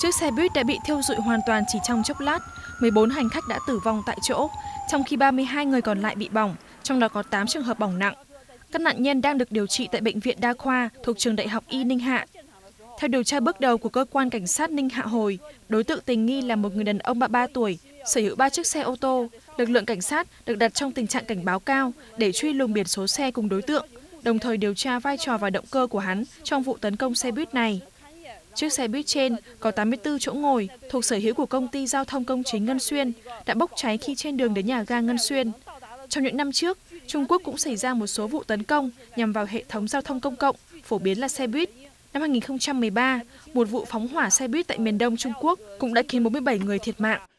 Chiếc xe buýt đã bị thiêu rụi hoàn toàn chỉ trong chốc lát, 14 hành khách đã tử vong tại chỗ, trong khi 32 người còn lại bị bỏng, trong đó có 8 trường hợp bỏng nặng. Các nạn nhân đang được điều trị tại Bệnh viện Đa khoa thuộc Trường Đại học Y Ninh Hạ. Theo điều tra bước đầu của cơ quan cảnh sát Ninh Hạ Hồi, đối tượng tình nghi là một người đàn ông 33 tuổi, sở hữu 3 chiếc xe ô tô. Lực lượng cảnh sát được đặt trong tình trạng cảnh báo cao để truy lùng biển số xe cùng đối tượng, đồng thời điều tra vai trò và động cơ của hắn trong vụ tấn công xe buýt này. Chiếc xe buýt trên có 84 chỗ ngồi thuộc sở hữu của công ty giao thông công chính Ngân Xuyên đã bốc cháy khi trên đường đến nhà ga Ngân Xuyên. Trong những năm trước, Trung Quốc cũng xảy ra một số vụ tấn công nhằm vào hệ thống giao thông công cộng, phổ biến là xe buýt. Năm 2013, một vụ phóng hỏa xe buýt tại miền đông Trung Quốc cũng đã khiến 47 người thiệt mạng.